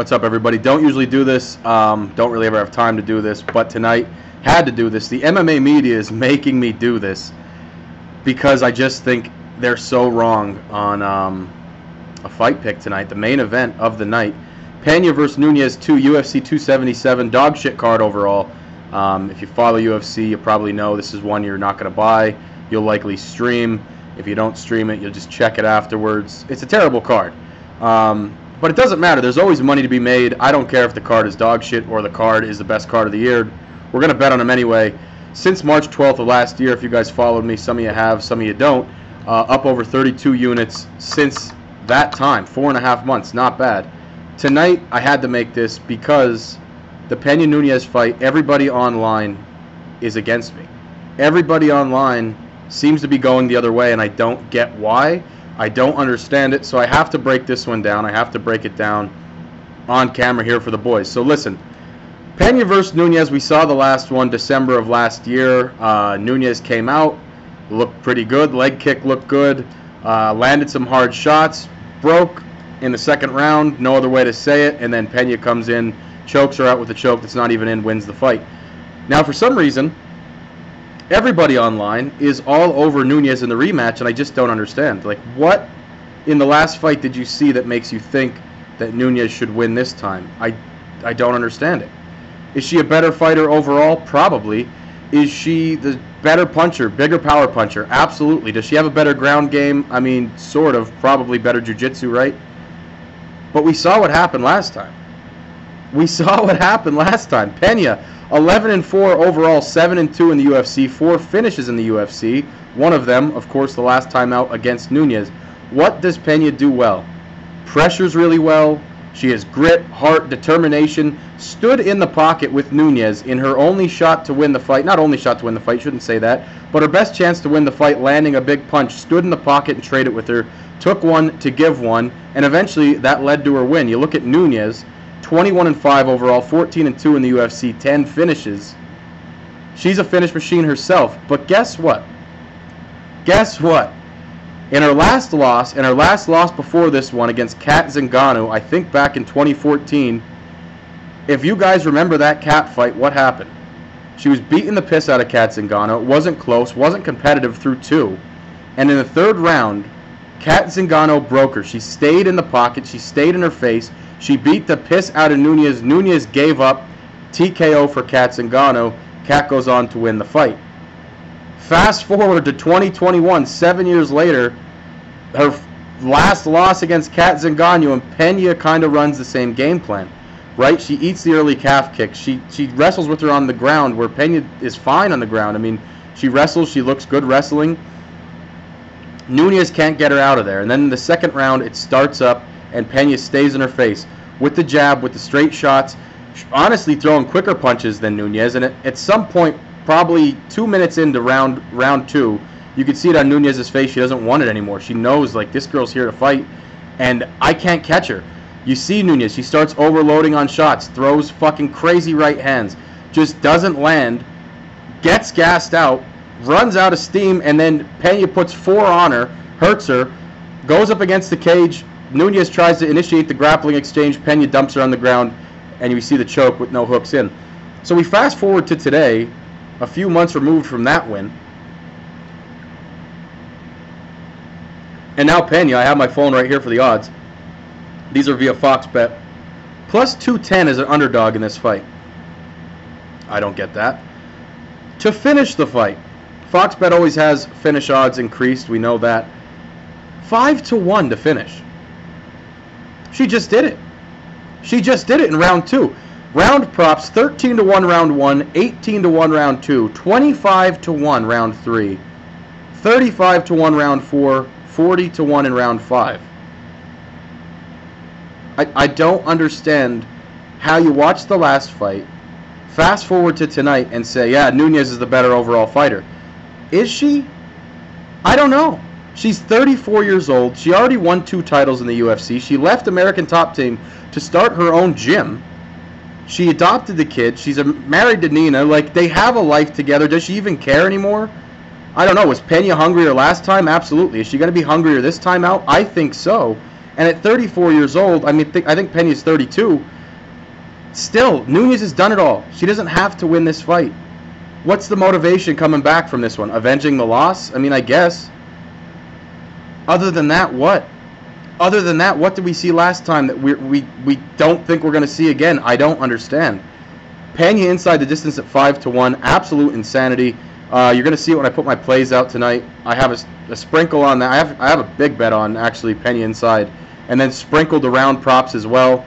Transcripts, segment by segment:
What's up, everybody? Don't usually do this. Don't really ever have time to do this, but tonight had to do this. The MMA media is making me do this because I just think they're so wrong on a fight pick tonight, the main event of the night. Pena versus Nunes 2, UFC 277, dog shit card overall. If you follow UFC, you probably know this is one you're not going to buy. You'll likely stream. If you don't stream it, you'll just check it afterwards. It's a terrible card. But it doesn't matter. There's always money to be made. I don't care if the card is dog shit or the card is the best card of the year. We're going to bet on them anyway. Since March 12th of last year, if you guys followed me, some of you have, some of you don't, up over 32 units since that time. 4.5 months. Not bad. Tonight, I had to make this because the Pena Nunes fight, everybody online is against me. Everybody online seems to be going the other way, and I don't get why. I don't understand it, so I have to break this one down. I have to break it down on camera here for the boys. So listen, Pena versus Nunes, we saw the last one December of last year. Nunes came out, looked pretty good. Leg kick looked good. Landed some hard shots. Broke in the second round. No other way to say it. And then Pena comes in, chokes her out with a choke that's not even in, wins the fight. Now, for some reason, everybody online is all over Nunes in the rematch, and I just don't understand. Like, what in the last fight did you see that makes you think that Nunes should win this time? I don't understand it. Is she a better fighter overall? Probably. Is she the better puncher, bigger power puncher? Absolutely. Does she have a better ground game? I mean, sort of. Probably better jiu-jitsu, right? But we saw what happened last time. We saw what happened last time. Pena, 11-4 overall, 7-2 in the UFC, 4 finishes in the UFC. One of them, of course, the last time out against Nunes. What does Pena do well? Pressures really well. She has grit, heart, determination. Stood in the pocket with Nunes in her only shot to win the fight. Not only shot to win the fight, shouldn't say that. But her best chance to win the fight, landing a big punch. Stood in the pocket and traded with her. Took one to give one. And eventually that led to her win. You look at Nunes. 21-5 overall, 14-2 in the UFC, 10 finishes. She's a finish machine herself. But guess what? Guess what? In her last loss, before this one against Kat Zingano, I think back in 2014, if you guys remember that Kat fight, what happened? She was beating the piss out of Kat Zingano. It wasn't close, wasn't competitive through 2. And in the third round, Kat Zingano broke her. She stayed in the pocket. She stayed in her face. She beat the piss out of Nunes. Nunes gave up. TKO for Kat Zingano. Kat goes on to win the fight. Fast forward to 2021, 7 years later, her last loss against Kat Zingano, and Pena kind of runs the same game plan, right? She eats the early calf kick. She wrestles with her on the ground, where Pena is fine on the ground. I mean, she wrestles. She looks good wrestling. Nunes can't get her out of there. And then in the second round, it starts up. And Pena stays in her face with the jab, with the straight shots, honestly throwing quicker punches than Nunes. And at some point, probably 2 minutes into round two, you could see it on Nunes' face. She doesn't want it anymore. She knows, like, this girl's here to fight, and I can't catch her. You see Nunes. She starts overloading on shots, throws fucking crazy right hands, just doesn't land, gets gassed out, runs out of steam, and then Pena puts 4 on her, hurts her, goes up against the cage. Nunes tries to initiate the grappling exchange. Pena dumps her on the ground, and you see the choke with no hooks in. So we fast forward to today, a few months removed from that win. And now Pena, I have my phone right here for the odds. These are via Foxbet. Plus 210 is an underdog in this fight. I don't get that. To finish the fight, Foxbet always has finish odds increased. We know that. 5-1 to finish. She just did it. She just did it in round 2. Round props 13-1 round 1, 18-1 round 2, 25-1 round 3, 35-1 round 4, 40-1 in round 5. I don't understand how you watch the last fight, fast forward to tonight, and say, yeah, Nunes is the better overall fighter. Is she? I don't know. She's 34 years old. She already won 2 titles in the UFC. She left American Top Team to start her own gym. She adopted the kid. She's married to Nina. Like, they have a life together. Does she even care anymore? I don't know. Was Pena hungrier last time? Absolutely. Is she going to be hungrier this time out? I think so. And at 34 years old, I mean, I think Pena's 32. Still, Nunes has done it all. She doesn't have to win this fight. What's the motivation coming back from this one? Avenging the loss? I mean, I guess. Other than that, what? Other than that, what did we see last time that we don't think we're going to see again? I don't understand. Pena inside the distance at 5-1. Absolute insanity. You're going to see it when I put my plays out tonight. I have a sprinkle on that. I have a big bet on, actually, Pena inside. And then sprinkled around props as well.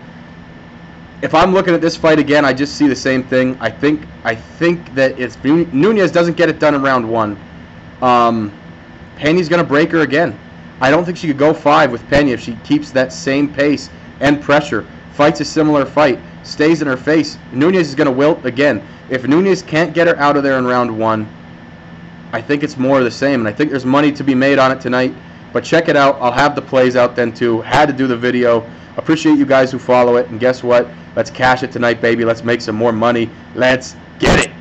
If I'm looking at this fight again, I just see the same thing. I think that it's Nunes doesn't get it done in round one. Pena's going to break her again. I don't think she could go 5 with Pena if she keeps that same pace and pressure. Fights a similar fight. Stays in her face. Nunes is going to wilt again. If Nunes can't get her out of there in round one, I think it's more of the same. And I think there's money to be made on it tonight. But check it out. I'll have the plays out then too. Had to do the video. Appreciate you guys who follow it. And guess what? Let's cash it tonight, baby. Let's make some more money. Let's get it.